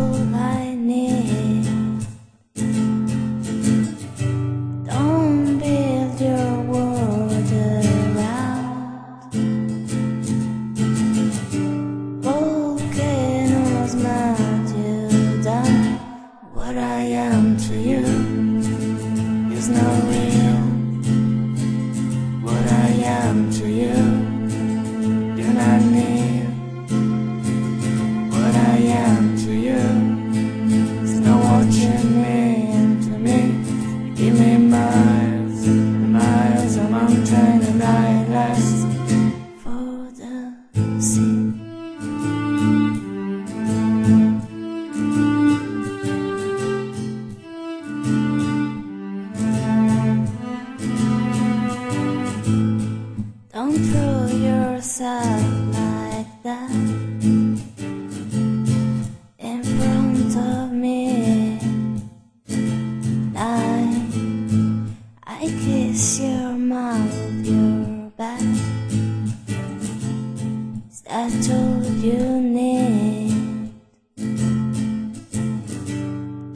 call my name. Don't build your world around volcanoes, melt you down. What I am to you is not real. What I am to you, you're not near. Don't throw yourself like that in front of me. I kiss your mouth, your back. Is that all you need?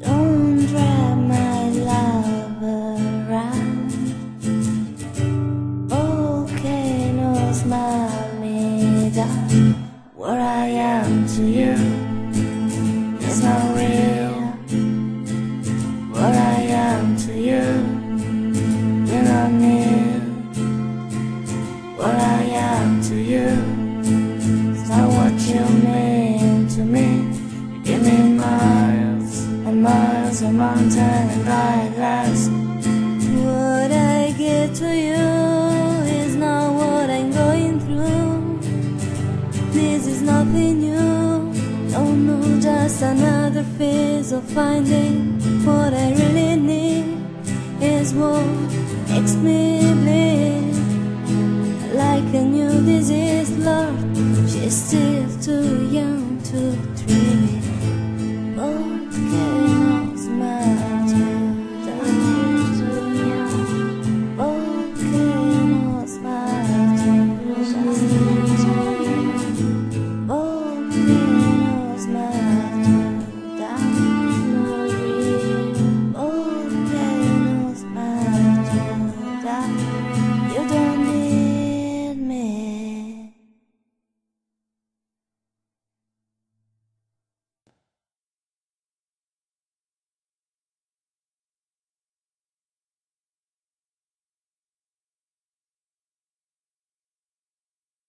Don't drag my love around. Volcanoes melt me down. What I am to you is not real. What I am to you, to you, it's not what you mean to me. You give me miles and miles of mountain and eyelash. What I get to you is not what I'm going through. This is nothing new. Don't know, just another phase of finding what I really need is what makes me bleed. Like a new disease, Lord, she's still too young to dream.